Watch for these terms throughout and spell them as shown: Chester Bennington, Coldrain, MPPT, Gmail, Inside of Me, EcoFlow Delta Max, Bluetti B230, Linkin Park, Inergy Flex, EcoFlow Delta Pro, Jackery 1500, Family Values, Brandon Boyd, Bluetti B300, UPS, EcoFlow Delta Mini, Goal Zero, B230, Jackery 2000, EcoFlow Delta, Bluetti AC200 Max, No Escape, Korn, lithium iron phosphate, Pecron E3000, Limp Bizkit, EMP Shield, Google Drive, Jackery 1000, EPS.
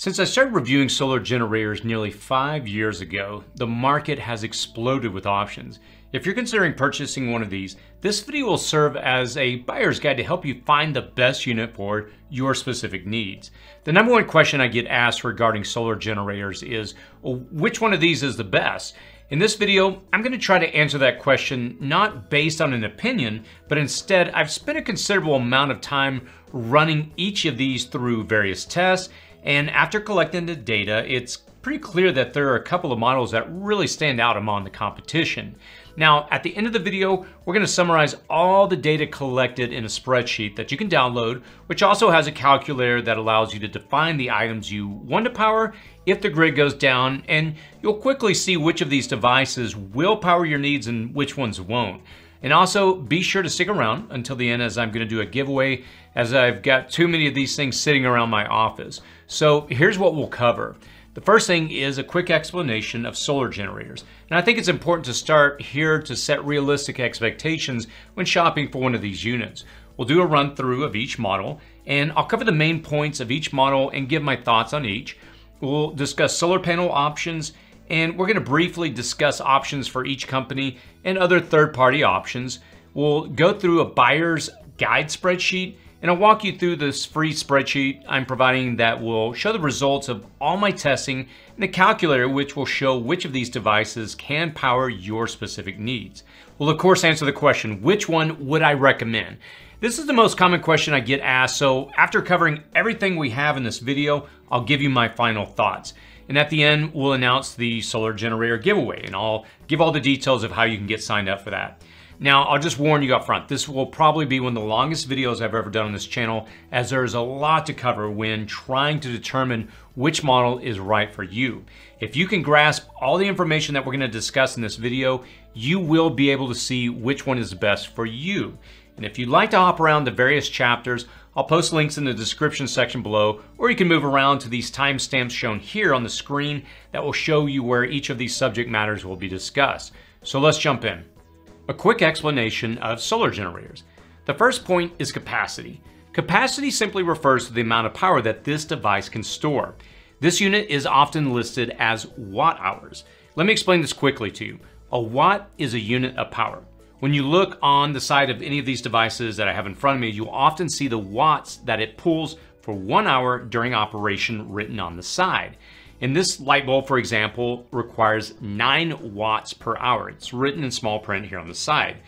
Since I started reviewing solar generators nearly 5 years ago, the market has exploded with options. If you're considering purchasing one of these, this video will serve as a buyer's guide to help you find the best unit for your specific needs. The number one question I get asked regarding solar generators is, well, which one of these is the best? In this video, I'm going to try to answer that question not based on an opinion, but instead I've spent a considerable amount of time running each of these through various tests, and after collecting the data, it's pretty clear that there are a couple of models that really stand out among the competition. Now, at the end of the video, we're going to summarize all the data collected in a spreadsheet that you can download, which also has a calculator that allows you to define the items you want to power if the grid goes down, and you'll quickly see which of these devices will power your needs and which ones won't. And also, be sure to stick around until the end, as I'm going to do a giveaway, as I've got too many of these things sitting around my office. So here's what we'll cover. The first thing is a quick explanation of solar generators. And I think it's important to start here to set realistic expectations when shopping for one of these units. We'll do a run through of each model, and I'll cover the main points of each model and give my thoughts on each. We'll discuss solar panel options, and we're going to briefly discuss options for each company and other third-party options. We'll go through a buyer's guide spreadsheet, and I'll walk you through this free spreadsheet I'm providing that will show the results of all my testing and the calculator, which will show which of these devices can power your specific needs. We'll of course answer the question, which one would I recommend? This is the most common question I get asked, so after covering everything we have in this video, I'll give you my final thoughts. And at the end, we'll announce the solar generator giveaway, and I'll give all the details of how you can get signed up for that. Now, I'll just warn you up front, this will probably be one of the longest videos I've ever done on this channel, as there's a lot to cover when trying to determine which model is right for you. If you can grasp all the information that we're going to discuss in this video, you will be able to see which one is best for you. And if you'd like to hop around the various chapters, I'll post links in the description section below, or you can move around to these timestamps shown here on the screen that will show you where each of these subject matters will be discussed. So let's jump in. A quick explanation of solar generators. The first point is capacity. Capacity simply refers to the amount of power that this device can store. This unit is often listed as watt hours. Let me explain this quickly to you. A watt is a unit of power. When you look on the side of any of these devices that I have in front of me, you'll often see the watts that it pulls for 1 hour during operation written on the side. And this light bulb, for example, requires 9 watts per hour. It's written in small print here on the side.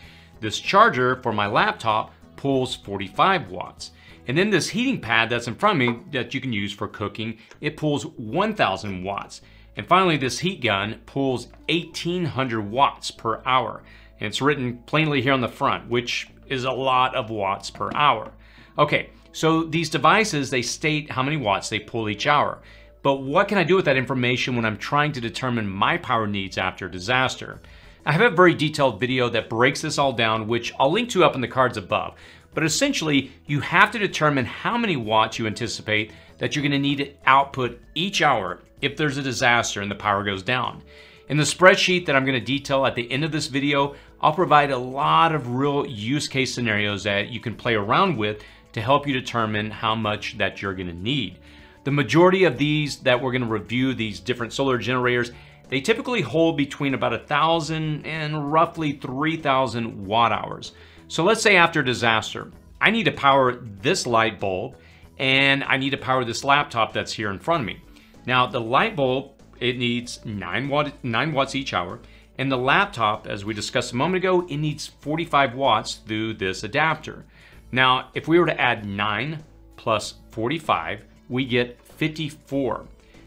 This charger for my laptop pulls 45 watts. And then this heating pad that's in front of me that you can use for cooking, it pulls 1,000 watts. And finally, this heat gun pulls 1,800 watts per hour. And it's written plainly here on the front, which is a lot of watts per hour. Okay, so these devices, they state how many watts they pull each hour. But what can I do with that information when I'm trying to determine my power needs after a disaster? I have a very detailed video that breaks this all down, which I'll link to up in the cards above. But essentially, you have to determine how many watts you anticipate that you're going to need to output each hour if there's a disaster and the power goes down. In the spreadsheet that I'm going to detail at the end of this video, I'll provide a lot of real use case scenarios that you can play around with to help you determine how much that you're going to need. The majority of these that we're going to review, these different solar generators, they typically hold between about 1,000 and roughly 3,000 watt hours. So let's say after a disaster, I need to power this light bulb and I need to power this laptop that's here in front of me. Now the light bulb, it needs 9 watts each hour, and the laptop, as we discussed a moment ago, it needs 45 watts through this adapter. Now if we were to add 9 plus 45, we get 54.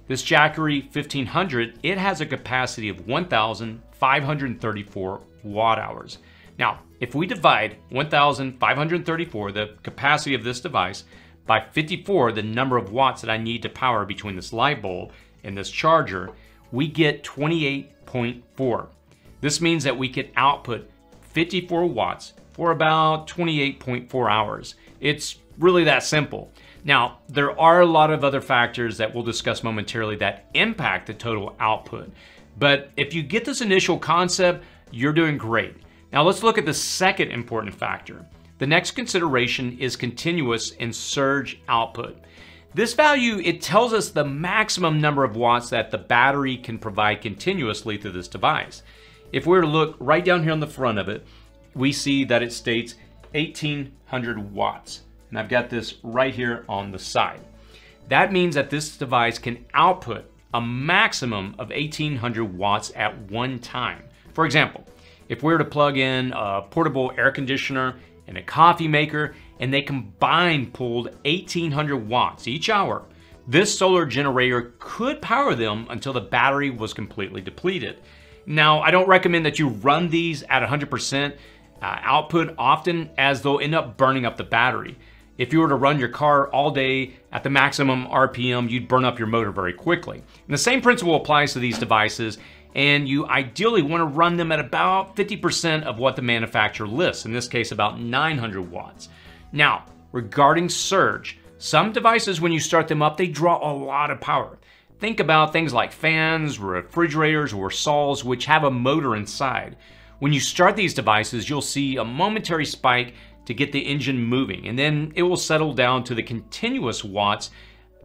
This Jackery 1500, it has a capacity of 1,534 watt hours. Now, if we divide 1,534, the capacity of this device, by 54, the number of watts that I need to power between this light bulb and this charger, we get 28.4. This means that we can output 54 watts for about 28.4 hours. It's really that simple. Now, there are a lot of other factors that we'll discuss momentarily that impact the total output. But if you get this initial concept, you're doing great. Now let's look at the second important factor. The next consideration is continuous and surge output. This value, it tells us the maximum number of watts that the battery can provide continuously through this device. If we were to look right down here on the front of it, we see that it states 1800 watts. And I've got this right here on the side. That means that this device can output a maximum of 1800 watts at one time. For example, if we were to plug in a portable air conditioner and a coffee maker, and they combined pulled 1800 watts each hour, this solar generator could power them until the battery was completely depleted. Now, I don't recommend that you run these at 100% output often, as they'll end up burning up the battery. If you were to run your car all day at the maximum RPM, you'd burn up your motor very quickly. And the same principle applies to these devices, and you ideally want to run them at about 50% of what the manufacturer lists, in this case about 900 watts. Now, regarding surge, some devices when you start them up, they draw a lot of power. Think about things like fans, refrigerators, or saws, which have a motor inside. When you start these devices, you'll see a momentary spike to get the engine moving, and then it will settle down to the continuous watts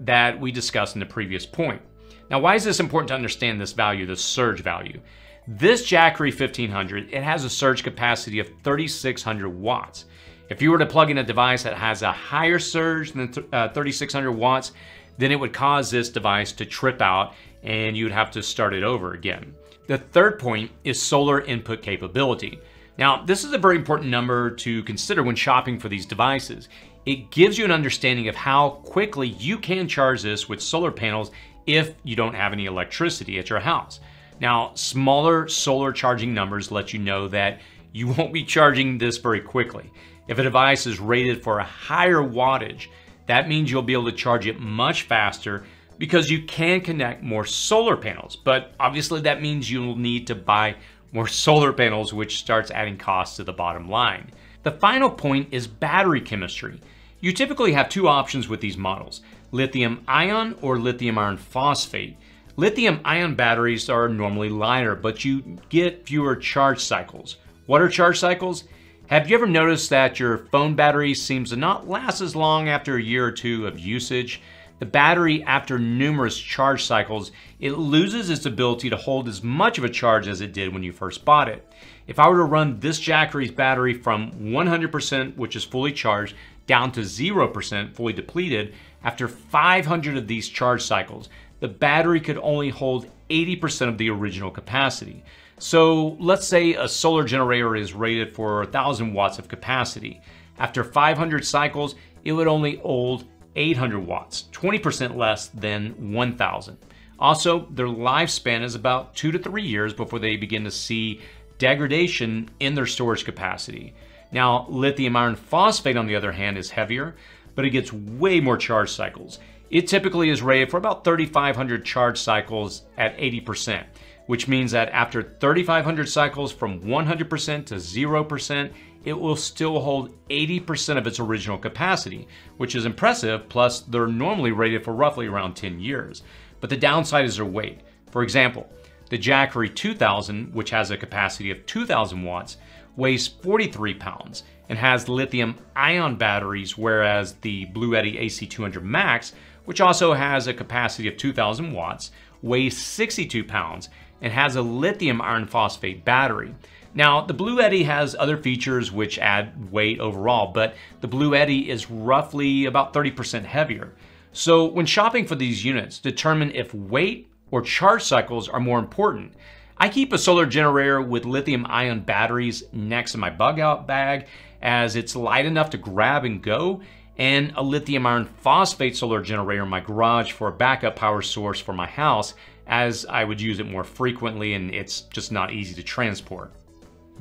that we discussed in the previous point. Now, why is this important to understand this value, the surge value? This Jackery 1500, it has a surge capacity of 3600 watts. If you were to plug in a device that has a higher surge than 3600 watts, then it would cause this device to trip out and you'd have to start it over again. The third point is solar input capability. Now, this is a very important number to consider when shopping for these devices. It gives you an understanding of how quickly you can charge this with solar panels if you don't have any electricity at your house. Now, smaller solar charging numbers let you know that you won't be charging this very quickly. If a device is rated for a higher wattage, that means you'll be able to charge it much faster because you can connect more solar panels. But obviously that means you'll need to buy more solar panels, which starts adding costs to the bottom line. The final point is battery chemistry. You typically have two options with these models, lithium ion or lithium iron phosphate. Lithium ion batteries are normally lighter, but you get fewer charge cycles. What are charge cycles? Have you ever noticed that your phone battery seems to not last as long after a year or two of usage? The battery, after numerous charge cycles, it loses its ability to hold as much of a charge as it did when you first bought it. If I were to run this Jackery's battery from 100%, which is fully charged, down to 0%, fully depleted, after 500 of these charge cycles, the battery could only hold 80% of the original capacity. So let's say a solar generator is rated for 1000 watts of capacity. After 500 cycles, it would only hold 800 watts, 20% less than 1000. Also, their lifespan is about 2 to 3 years before they begin to see degradation in their storage capacity. Now, lithium iron phosphate, on the other hand, is heavier, but it gets way more charge cycles. It typically is rated for about 3,500 charge cycles at 80%, which means that after 3,500 cycles from 100% to 0%, it will still hold 80% of its original capacity, which is impressive. Plus, they're normally rated for roughly around 10 years. But the downside is their weight. For example, the Jackery 2000, which has a capacity of 2000 watts, weighs 43 pounds and has lithium ion batteries, whereas the Bluetti AC200 Max, which also has a capacity of 2000 watts, weighs 62 pounds and has a lithium iron phosphate battery. Now, the Bluetti has other features which add weight overall, but the Bluetti is roughly about 30% heavier. So when shopping for these units, determine if weight or charge cycles are more important. I keep a solar generator with lithium ion batteries next to my bug out bag, as it's light enough to grab and go, and a lithium iron phosphate solar generator in my garage for a backup power source for my house, as I would use it more frequently and it's just not easy to transport.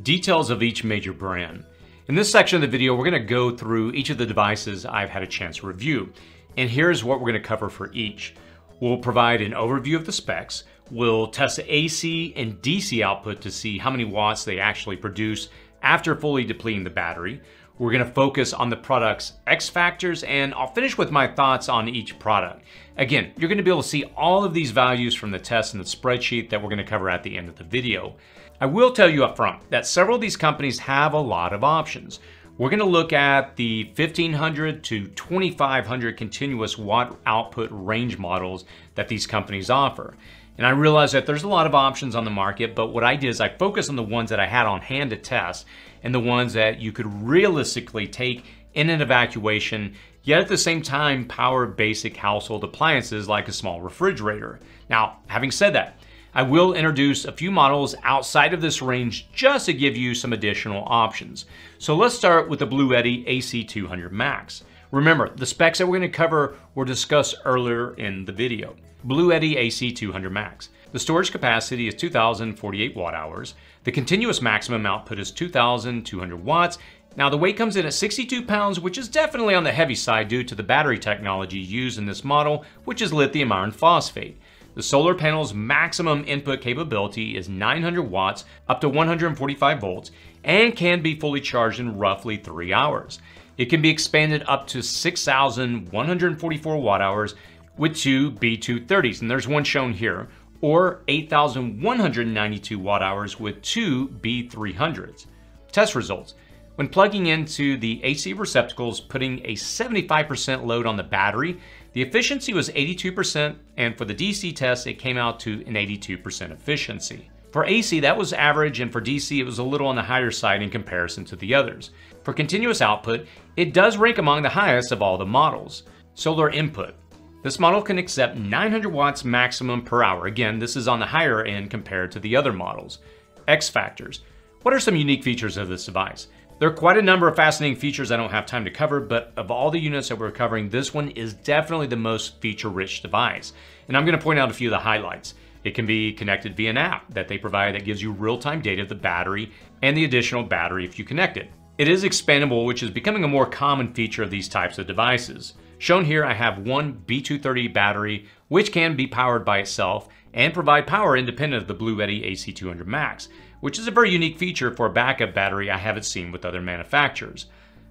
Details of each major brand. In this section of the video, we're gonna go through each of the devices I've had a chance to review. And here's what we're gonna cover for each. We'll provide an overview of the specs. We'll test the AC and DC output to see how many watts they actually produce after fully depleting the battery. We're gonna focus on the product's X factors, and I'll finish with my thoughts on each product. Again, you're gonna be able to see all of these values from the test and the spreadsheet that we're gonna cover at the end of the video. I will tell you up front that several of these companies have a lot of options. We're gonna look at the 1500 to 2500 continuous watt output range models that these companies offer. And I realize that there's a lot of options on the market, but what I did is I focused on the ones that I had on hand to test and the ones that you could realistically take in an evacuation, yet at the same time power basic household appliances like a small refrigerator. Now, having said that, I will introduce a few models outside of this range just to give you some additional options. So let's start with the Bluetti AC200 Max. Remember, the specs that we're going to cover were discussed earlier in the video. Bluetti AC200 Max. The storage capacity is 2,048 watt-hours. The continuous maximum output is 2,200 watts. Now the weight comes in at 62 pounds, which is definitely on the heavy side due to the battery technology used in this model, which is lithium iron phosphate. The solar panel's maximum input capability is 900 watts, up to 145 volts, and can be fully charged in roughly 3 hours. It can be expanded up to 6,144 watt-hours with two B230s, and there's one shown here, or 8,192 watt-hours with two B300s. Test results. When plugging into the AC receptacles, putting a 75% load on the battery, the efficiency was 82%, and for the DC test, it came out to an 82% efficiency. For AC, that was average, and for DC, it was a little on the higher side in comparison to the others. For continuous output, it does rank among the highest of all the models. Solar input. This model can accept 900 watts maximum per hour. Again, this is on the higher end compared to the other models. X factors. What are some unique features of this device? There are quite a number of fascinating features I don't have time to cover, but of all the units that we're covering, this one is definitely the most feature-rich device. And I'm going to point out a few of the highlights. It can be connected via an app that they provide that gives you real-time data of the battery and the additional battery if you connect it. It is expandable, which is becoming a more common feature of these types of devices. Shown here, I have one B230 battery, which can be powered by itself and provide power independent of the Bluetti AC200 Max, which is a very unique feature for a backup battery I haven't seen with other manufacturers.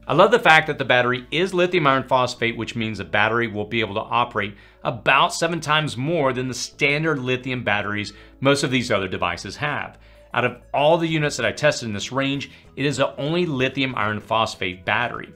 I love the fact that the battery is lithium iron phosphate, which means the battery will be able to operate about 7 times more than the standard lithium batteries most of these other devices have. Out of all the units that I tested in this range, it is the only lithium iron phosphate battery.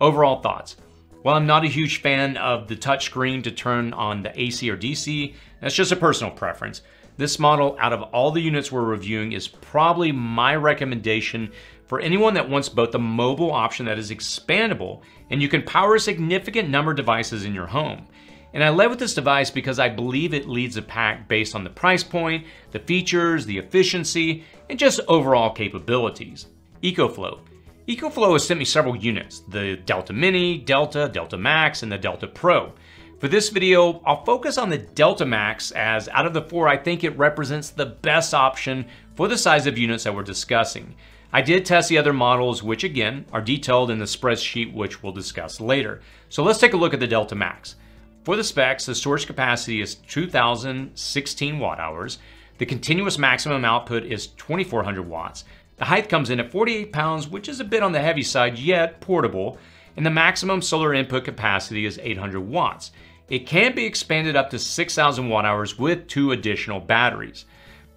Overall thoughts. While I'm not a huge fan of the touchscreen to turn on the AC or DC, that's just a personal preference. This model, out of all the units we're reviewing, is probably my recommendation for anyone that wants both a mobile option that is expandable and you can power a significant number of devices in your home. And I led with this device because I believe it leads the pack based on the price point, the features, the efficiency, and just overall capabilities. EcoFlow. EcoFlow has sent me several units, the Delta Mini, Delta, Delta Max, and the Delta Pro. For this video, I'll focus on the Delta Max as out of the 4, I think it represents the best option for the size of units that we're discussing. I did test the other models, which again, are detailed in the spreadsheet, which we'll discuss later. So let's take a look at the Delta Max. For the specs, the storage capacity is 2,016 watt-hours. The continuous maximum output is 2,400 watts. The height comes in at 48 pounds, which is a bit on the heavy side, yet portable. And the maximum solar input capacity is 800 watts. It can be expanded up to 6,000 watt-hours with 2 additional batteries.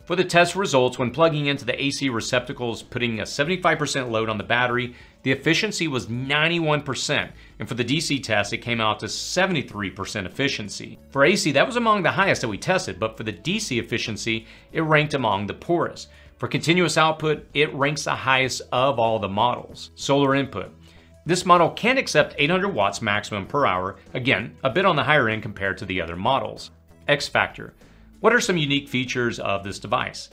For the test results, when plugging into the AC receptacles, putting a 75% load on the battery, the efficiency was 91%, and for the DC test, it came out to 73% efficiency. For AC, that was among the highest that we tested, but for the DC efficiency, it ranked among the poorest. For continuous output, it ranks the highest of all the models. Solar input. This model can accept 800 watts maximum per hour, again, a bit on the higher end compared to the other models. X factor. What are some unique features of this device?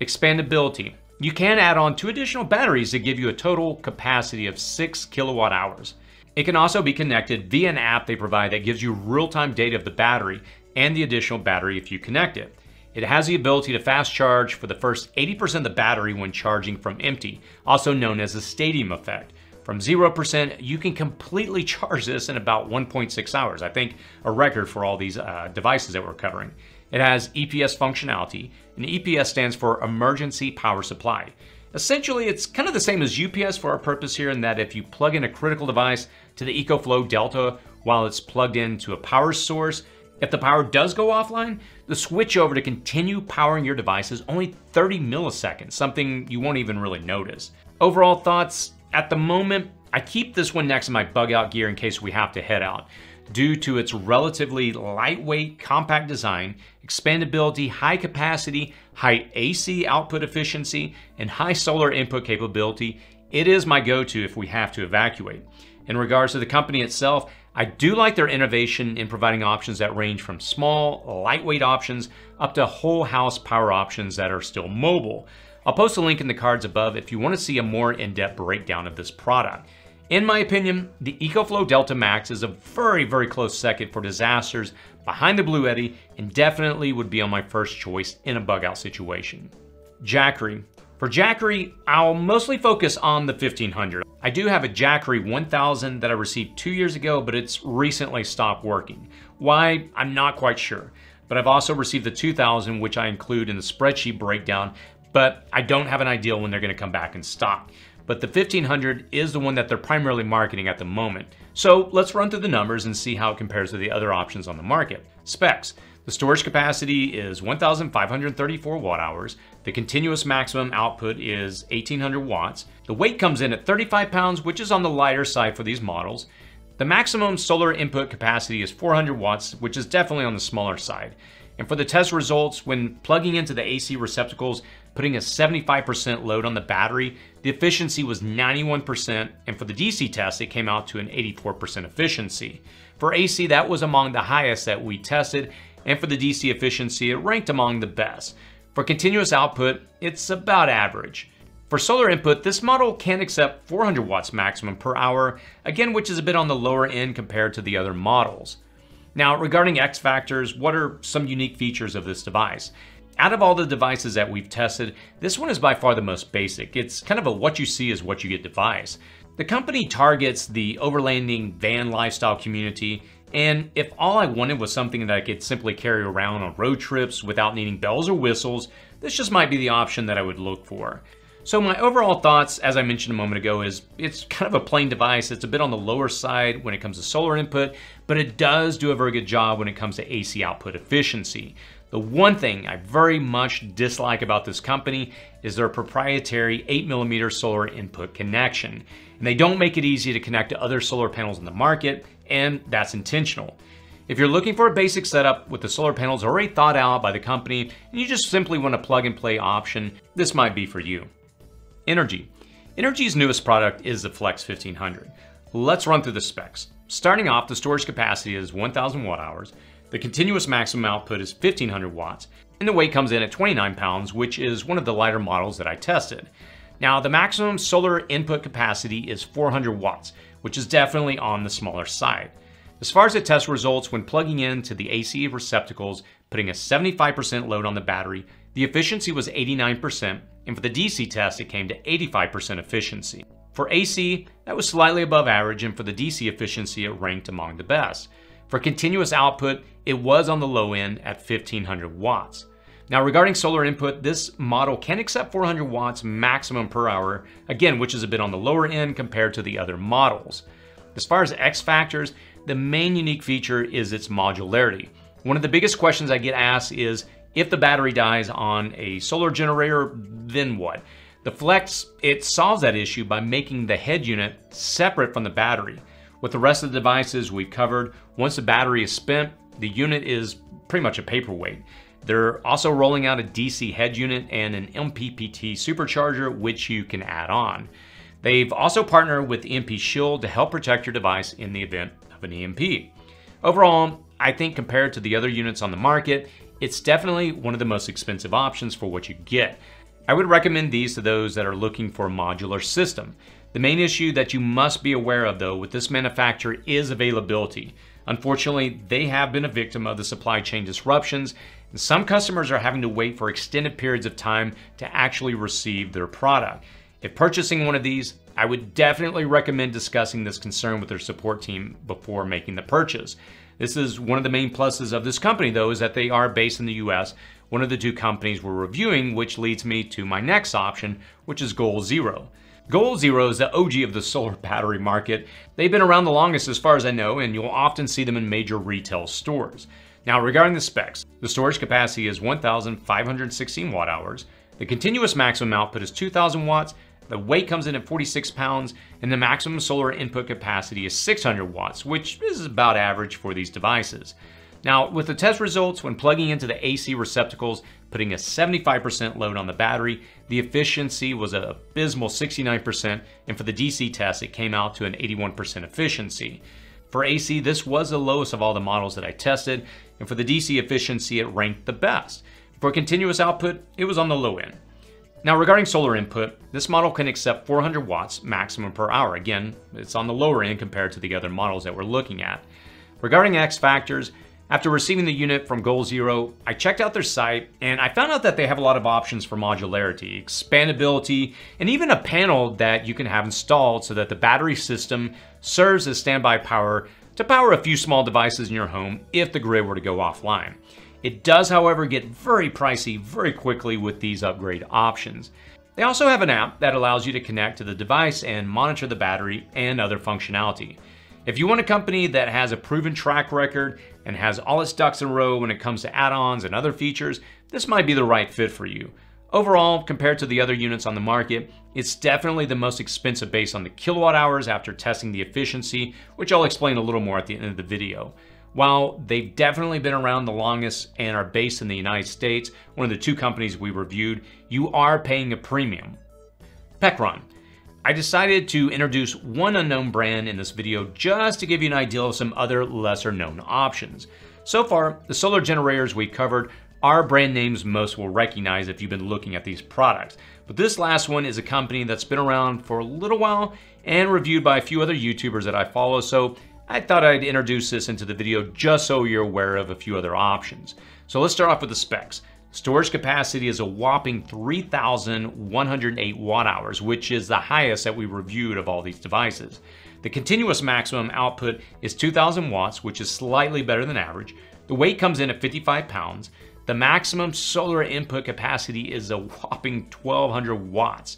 Expandability. You can add on 2 additional batteries to give you a total capacity of 6 kilowatt hours. It can also be connected via an app they provide that gives you real-time data of the battery and the additional battery if you connect it. It has the ability to fast charge for the first 80% of the battery when charging from empty, also known as the stadium effect. From 0%, you can completely charge this in about 1.6 hours. I think a record for all these devices that we're covering. It has EPS functionality, and EPS stands for Emergency Power Supply. Essentially, it's kind of the same as UPS for our purpose here in that if you plug in a critical device to the EcoFlow Delta while it's plugged into a power source, if the power does go offline, the switch over to continue powering your device is only 30 milliseconds, something you won't even really notice. Overall thoughts, at the moment, I keep this one next to my bug out gear in case we have to head out. Due to its relatively lightweight, compact design, expandability, high capacity, high AC output efficiency, and high solar input capability, it is my go-to if we have to evacuate. In regards to the company itself, I do like their innovation in providing options that range from small, lightweight options up to whole house power options that are still mobile. I'll post a link in the cards above if you want to see a more in-depth breakdown of this product. In my opinion, the EcoFlow Delta Max is a very, very close second for disasters behind the Bluetti and definitely would be on my first choice in a bug out situation. Jackery. For Jackery, I'll mostly focus on the 1500. I do have a Jackery 1000 that I received 2 years ago, but it's recently stopped working. Why? I'm not quite sure. But I've also received the 2000, which I include in the spreadsheet breakdown, but I don't have an idea when they're going to come back in stock. But the 1500 is the one that they're primarily marketing at the moment. So let's run through the numbers and see how it compares to the other options on the market. Specs. The storage capacity is 1,534 watt-hours. The continuous maximum output is 1,800 watts. The weight comes in at 35 pounds, which is on the lighter side for these models. The maximum solar input capacity is 400 watts, which is definitely on the smaller side. And for the test results, when plugging into the AC receptacles, putting a 75% load on the battery, the efficiency was 91%, and for the DC test, it came out to an 84% efficiency. For AC, that was among the highest that we tested, and for the DC efficiency, it ranked among the best. For continuous output, it's about average. For solar input, this model can accept 400 watts maximum per hour, again, which is a bit on the lower end compared to the other models. Now, regarding X factors, what are some unique features of this device? Out of all the devices that we've tested, this one is by far the most basic. It's kind of a what you see is what you get device. The company targets the overlanding van lifestyle community, and if all I wanted was something that I could simply carry around on road trips without needing bells or whistles, this just might be the option that I would look for. So my overall thoughts, as I mentioned a moment ago, is it's kind of a plain device. It's a bit on the lower side when it comes to solar input, but it does do a very good job when it comes to AC output efficiency. The one thing I very much dislike about this company is their proprietary 8mm solar input connection. And they don't make it easy to connect to other solar panels in the market, and that's intentional. If you're looking for a basic setup with the solar panels already thought out by the company, and you just simply want a plug and play option, this might be for you. Energy. Energy's newest product is the Flex 1500. Let's run through the specs. Starting off, the storage capacity is 1,000 watt-hours, the continuous maximum output is 1,500 watts, and the weight comes in at 29 pounds, which is one of the lighter models that I tested. Now, the maximum solar input capacity is 400 watts, which is definitely on the smaller side. As far as the test results, when plugging into the AC receptacles, putting a 75% load on the battery, the efficiency was 89%, and for the DC test, it came to 85% efficiency. For AC, that was slightly above average, and for the DC efficiency, it ranked among the best. For continuous output, it was on the low end at 1,500 watts. Now, regarding solar input, this model can accept 400 watts maximum per hour, again, which is a bit on the lower end compared to the other models. As far as X factors, the main unique feature is its modularity. One of the biggest questions I get asked is, if the battery dies on a solar generator, then what? The Flex, it solves that issue by making the head unit separate from the battery. With the rest of the devices we've covered, once the battery is spent, the unit is pretty much a paperweight. They're also rolling out a DC head unit and an MPPT supercharger, which you can add on. They've also partnered with EMP Shield to help protect your device in the event of an EMP. Overall, I think compared to the other units on the market, it's definitely one of the most expensive options for what you get. I would recommend these to those that are looking for a modular system. The main issue that you must be aware of, though, with this manufacturer is availability. Unfortunately, they have been a victim of the supply chain disruptions, and some customers are having to wait for extended periods of time to actually receive their product. If purchasing one of these, I would definitely recommend discussing this concern with their support team before making the purchase. This is one of the main pluses of this company, though, is that they are based in the US, one of the two companies we're reviewing, which leads me to my next option, which is Goal Zero. Goal Zero is the OG of the solar battery market. They've been around the longest as far as I know, and you'll often see them in major retail stores. Now, regarding the specs, the storage capacity is 1,516 watt-hours, the continuous maximum output is 2,000 watts, The weight comes in at 46 pounds, and the maximum solar input capacity is 600 watts, which is about average for these devices. Now, with the test results, when plugging into the AC receptacles, putting a 75% load on the battery, the efficiency was an abysmal 69%, and for the DC test, it came out to an 81% efficiency. For AC, this was the lowest of all the models that I tested, and for the DC efficiency, it ranked the best. For continuous output, it was on the low end. Now, regarding solar input, this model can accept 400 watts maximum per hour. Again, it's on the lower end compared to the other models that we're looking at. Regarding X factors, after receiving the unit from Goal Zero, I checked out their site and I found out that they have a lot of options for modularity, expandability, and even a panel that you can have installed so that the battery system serves as standby power to power a few small devices in your home if the grid were to go offline. It does, however, get very pricey very quickly with these upgrade options. They also have an app that allows you to connect to the device and monitor the battery and other functionality. If you want a company that has a proven track record and has all its ducks in a row when it comes to add-ons and other features, this might be the right fit for you. Overall, compared to the other units on the market, it's definitely the most expensive based on the kilowatt hours after testing the efficiency, which I'll explain a little more at the end of the video. While they've definitely been around the longest and are based in the United States, one of the two companies we reviewed, you are paying a premium. Pecron. I decided to introduce one unknown brand in this video just to give you an idea of some other lesser known options. So far, the solar generators we covered are brand names most will recognize if you've been looking at these products. But this last one is a company that's been around for a little while and reviewed by a few other YouTubers that I follow, so I thought I'd introduce this into the video just so you're aware of a few other options. So let's start off with the specs. Storage capacity is a whopping 3,108 watt hours, which is the highest that we reviewed of all these devices. The continuous maximum output is 2,000 watts, which is slightly better than average. The weight comes in at 55 pounds. The maximum solar input capacity is a whopping 1,200 watts.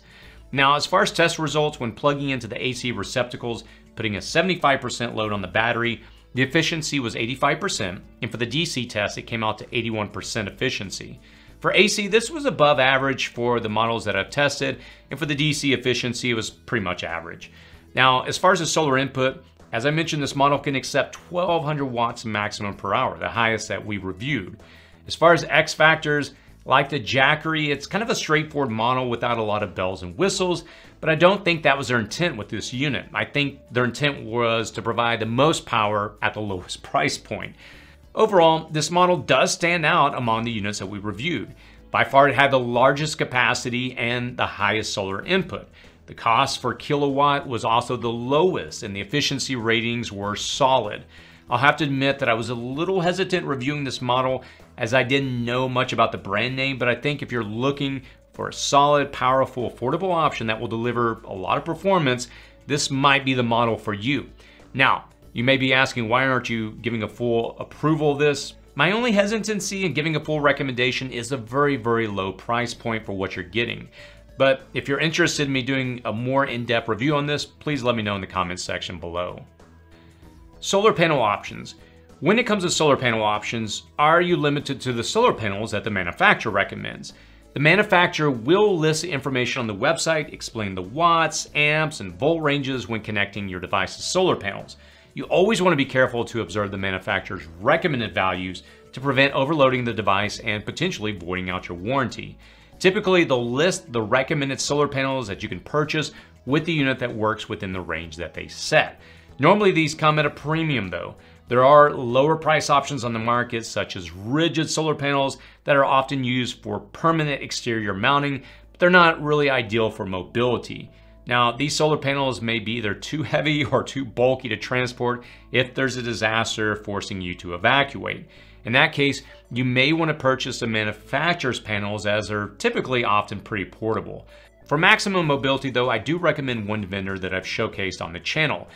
Now, as far as test results, when plugging into the AC receptacles, putting a 75% load on the battery, the efficiency was 85%, and for the DC test, it came out to 81% efficiency. For AC, this was above average for the models that I've tested, and for the DC efficiency, it was pretty much average. Now, as far as the solar input, as I mentioned, this model can accept 1,200 watts maximum per hour, the highest that we reviewed. As far as X factors, like the Jackery, it's kind of a straightforward model without a lot of bells and whistles, but I don't think that was their intent with this unit. I think their intent was to provide the most power at the lowest price point. Overall, this model does stand out among the units that we reviewed. By far, it had the largest capacity and the highest solar input. The cost per kilowatt was also the lowest, and the efficiency ratings were solid. I'll have to admit that I was a little hesitant reviewing this model as I didn't know much about the brand name, but I think if you're looking for a solid, powerful, affordable option that will deliver a lot of performance, this might be the model for you. Now, you may be asking, why aren't you giving a full approval of this? My only hesitancy in giving a full recommendation is the very, very low price point for what you're getting. But if you're interested in me doing a more in-depth review on this, please let me know in the comments section below. Solar panel options. When it comes to solar panel options, are you limited to the solar panels that the manufacturer recommends? The manufacturer will list the information on the website, explain the watts, amps, and volt ranges when connecting your device's solar panels. You always want to be careful to observe the manufacturer's recommended values to prevent overloading the device and potentially voiding out your warranty. Typically, they'll list the recommended solar panels that you can purchase with the unit that works within the range that they set. Normally these come at a premium though. There are lower price options on the market such as rigid solar panels that are often used for permanent exterior mounting, but they're not really ideal for mobility. Now these solar panels may be either too heavy or too bulky to transport if there's a disaster forcing you to evacuate. In that case, you may want to purchase the manufacturer's panels as they're typically often pretty portable. For maximum mobility though, I do recommend one vendor that I've showcased on the channel.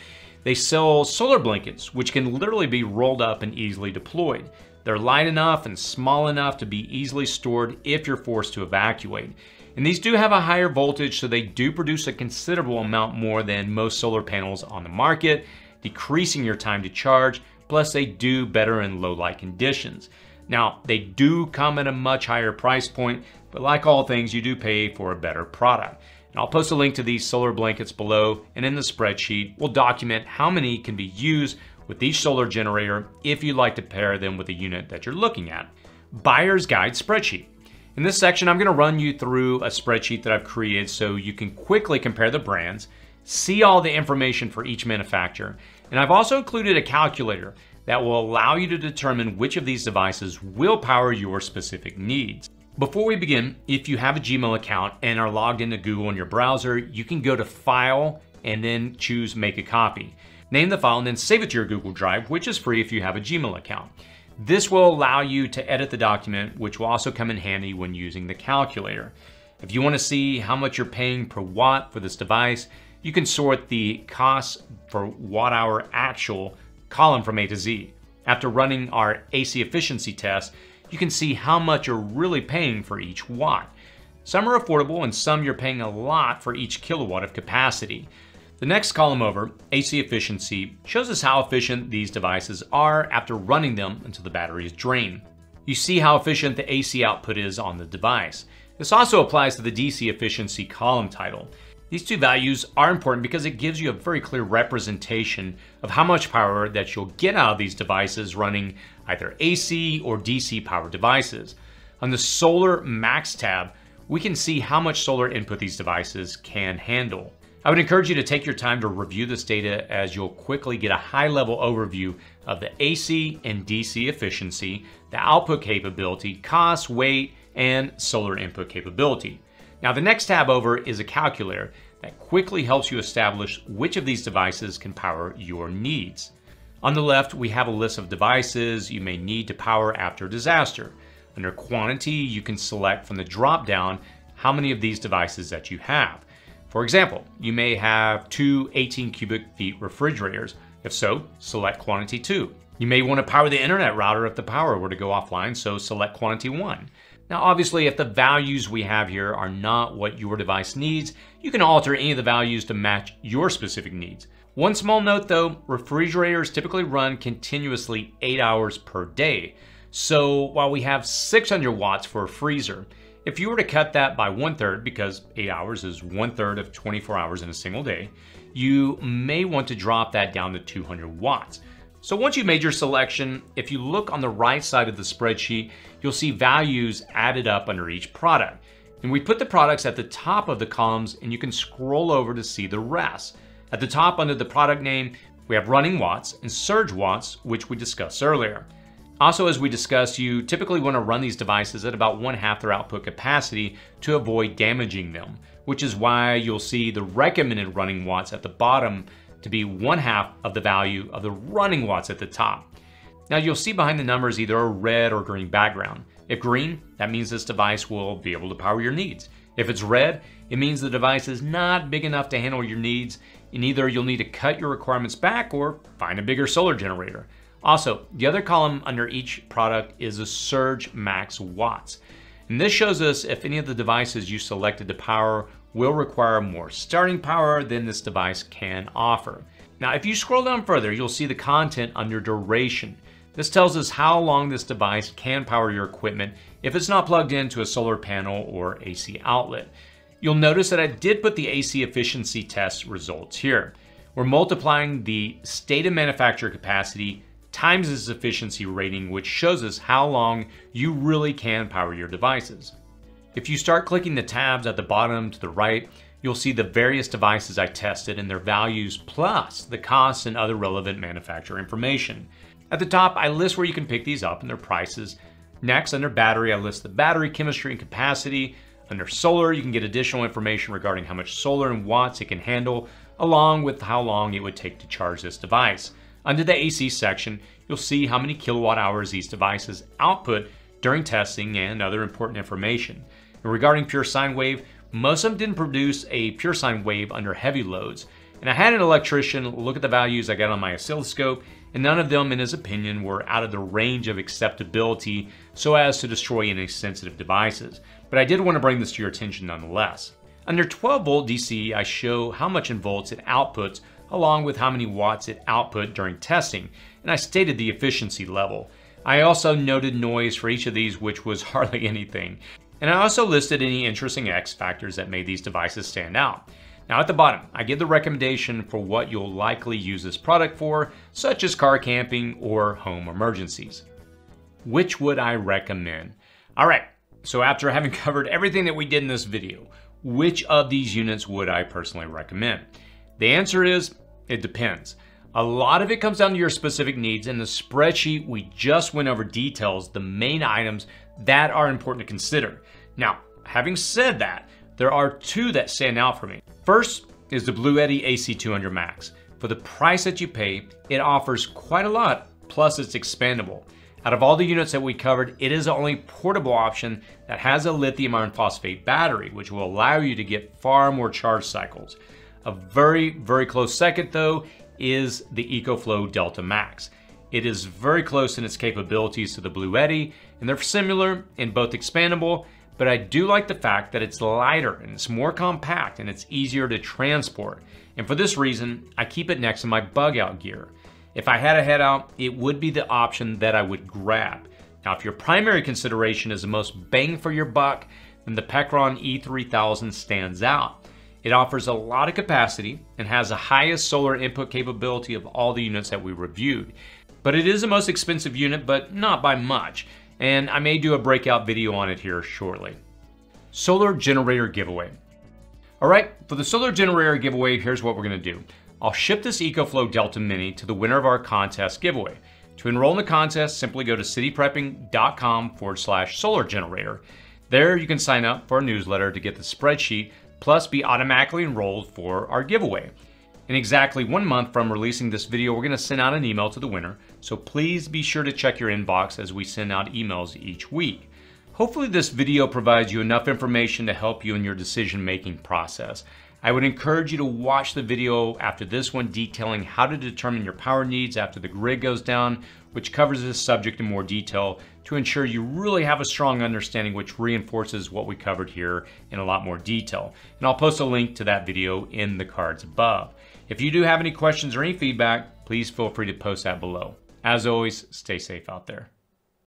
They sell solar blankets, which can literally be rolled up and easily deployed. They're light enough and small enough to be easily stored if you're forced to evacuate. And these do have a higher voltage, so they do produce a considerable amount more than most solar panels on the market, decreasing your time to charge, plus they do better in low light conditions. Now, they do come at a much higher price point, but like all things, you do pay for a better product. And I'll post a link to these solar blankets below, and in the spreadsheet, we'll document how many can be used with each solar generator if you'd like to pair them with the unit that you're looking at. Buyer's Guide Spreadsheet. In this section, I'm gonna run you through a spreadsheet that I've created so you can quickly compare the brands, see all the information for each manufacturer. And I've also included a calculator that will allow you to determine which of these devices will power your specific needs. Before we begin, if you have a Gmail account and are logged into Google in your browser, you can go to File and then choose Make a Copy. Name the file and then save it to your Google Drive, which is free if you have a Gmail account. This will allow you to edit the document, which will also come in handy when using the calculator. If you want to see how much you're paying per watt for this device, you can sort the cost for watt-hour actual column from A to Z. After running our AC efficiency test, you can see how much you're really paying for each watt. Some are affordable and some you're paying a lot for each kilowatt of capacity. The next column over, AC efficiency, shows us how efficient these devices are after running them until the batteries drain. You see how efficient the AC output is on the device. This also applies to the DC efficiency column title. These two values are important because it gives you a very clear representation of how much power that you'll get out of these devices running either AC or DC power devices. On the Solar Max tab, we can see how much solar input these devices can handle. I would encourage you to take your time to review this data, as you'll quickly get a high-level overview of the AC and DC efficiency, the output capability, cost, weight, and solar input capability. Now, the next tab over is a calculator that quickly helps you establish which of these devices can power your needs. On the left, we have a list of devices you may need to power after disaster. Under quantity, you can select from the drop-down how many of these devices that you have. For example, you may have two 18 cubic feet refrigerators. If so, select quantity 2. You may want to power the internet router if the power were to go offline, so select quantity 1. Now, obviously, if the values we have here are not what your device needs, you can alter any of the values to match your specific needs. One small note though, refrigerators typically run continuously 8 hours per day. So while we have 600 watts for a freezer, if you were to cut that by 1/3, because 8 hours is 1/3 of 24 hours in a single day, you may want to drop that down to 200 watts. So once you've made your selection, if you look on the right side of the spreadsheet, you'll see values added up under each product. And we put the products at the top of the columns, and you can scroll over to see the rest. At the top under the product name, we have running watts and surge watts, which we discussed earlier. Also, as we discussed, you typically want to run these devices at about 1/2 their output capacity to avoid damaging them, which is why you'll see the recommended running watts at the bottom to be 1/2 of the value of the running watts at the top. Now, you'll see behind the numbers either a red or green background. If green, that means this device will be able to power your needs. If it's red, it means the device is not big enough to handle your needs, and either you'll need to cut your requirements back or find a bigger solar generator. Also, the other column under each product is a Surge Max Watts. And this shows us if any of the devices you selected to power will require more starting power than this device can offer. Now, if you scroll down further, you'll see the content under duration. This tells us how long this device can power your equipment if it's not plugged into a solar panel or AC outlet. You'll notice that I did put the AC efficiency test results here. We're multiplying the stated manufacturer capacity times its efficiency rating, which shows us how long you really can power your devices. If you start clicking the tabs at the bottom to the right, you'll see the various devices I tested and their values, plus the costs and other relevant manufacturer information. At the top, I list where you can pick these up and their prices. Next, under battery, I list the battery chemistry and capacity. Under solar, you can get additional information regarding how much solar and watts it can handle, along with how long it would take to charge this device. Under the AC section, you'll see how many kilowatt hours these devices output during testing and other important information. And regarding pure sine wave, most of them didn't produce a pure sine wave under heavy loads. And I had an electrician look at the values I got on my oscilloscope, and none of them, in his opinion, were out of the range of acceptability so as to destroy any sensitive devices. But I did want to bring this to your attention nonetheless. Under 12 volt DC, I show how much in volts it outputs, along with how many watts it output during testing, and I stated the efficiency level. I also noted noise for each of these, which was hardly anything. And I also listed any interesting X factors that made these devices stand out. Now at the bottom, I give the recommendation for what you'll likely use this product for, such as car camping or home emergencies. Which would I recommend? All right, so after having covered everything that we did in this video, which of these units would I personally recommend? The answer is, it depends. A lot of it comes down to your specific needs, and the spreadsheet we just went over details the main items that are important to consider. Now, having said that, there are two that stand out for me. First is the Bluetti AC200 Max. For the price that you pay, it offers quite a lot, plus it's expandable. Out of all the units that we covered, it is the only portable option that has a lithium iron phosphate battery, which will allow you to get far more charge cycles. A very close second though is the EcoFlow Delta Max. It is very close in its capabilities to the Bluetti, and they're similar and both expandable, but I do like the fact that it's lighter and it's more compact and it's easier to transport. And for this reason, I keep it next to my bug out gear. If I had a head out, it would be the option that I would grab. Now, if your primary consideration is the most bang for your buck, then the Pecron E3000 stands out. It offers a lot of capacity and has the highest solar input capability of all the units that we reviewed. But it is the most expensive unit, but not by much. And I may do a breakout video on it here shortly. Solar generator giveaway. All right, for the solar generator giveaway, here's what we're gonna do. I'll ship this EcoFlow Delta Mini to the winner of our contest giveaway. To enroll in the contest, simply go to cityprepping.com/solar generator. There you can sign up for our newsletter to get the spreadsheet, plus be automatically enrolled for our giveaway. In exactly 1 month from releasing this video, we're gonna send out an email to the winner, so please be sure to check your inbox as we send out emails each week. Hopefully this video provides you enough information to help you in your decision-making process. I would encourage you to watch the video after this one detailing how to determine your power needs after the grid goes down, which covers this subject in more detail to ensure you really have a strong understanding, which reinforces what we covered here in a lot more detail. And I'll post a link to that video in the cards above. If you do have any questions or any feedback, please feel free to post that below. As always, stay safe out there.